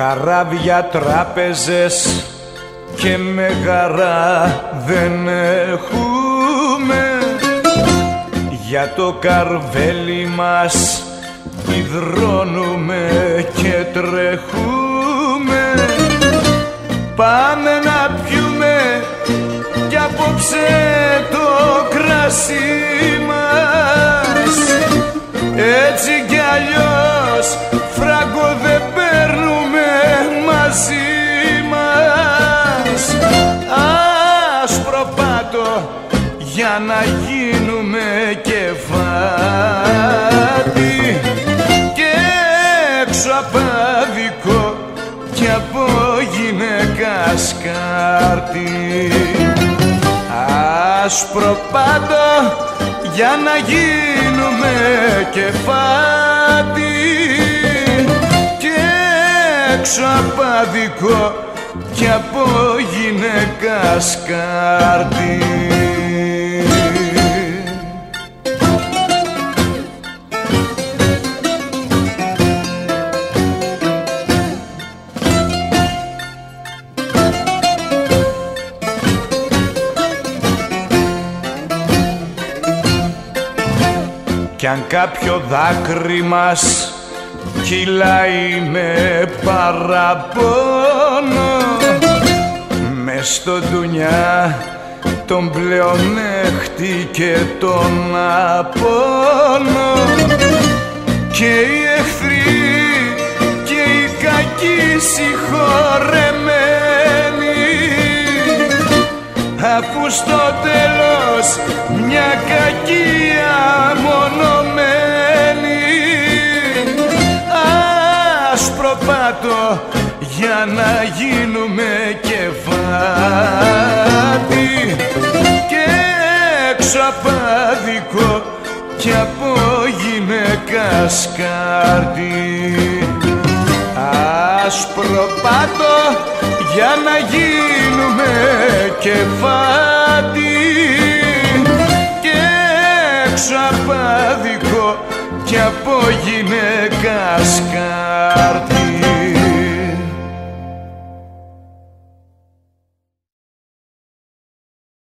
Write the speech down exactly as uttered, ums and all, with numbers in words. Καράβια, τράπεζες και μεγαρά δεν έχουμε. Για το καρβέλι μας υδρώνουμε και τρέχουμε. Πάμε να πιούμε κι απόψε το κρασί μας. Έτσι κι αλλιώς φράγκο δεν παίρνουμε μαζί μας. Άσπρο πάτο για να γίνουμε κεφάτι, και έξω απ' άδικο κι από γυναίκας κάρτι. Άσπρο πάτο για να γίνουμε κεφάτι, και έξω απ' άδικο κι από γυναίκας κάρτι. Κι αν κάποιο δάκρυ μας κυλάει με παραπόνο, μες στο ντουνιά τον πλεονέχτη και τον απόνο. Και οι εχθροί και οι κακοί συγχωρεμένοι, αφού στο τέλος μια κακία μονομένη. Άσπρο πάτο για να γίνουμε κεφάτι, και έξω απ' άδικο κι από γυναίκας κάρτι. Άσπρο πάτο για να γίνουμε κεφάτι, και έξω απ' άδικο κι από γυναίκας κάρτι.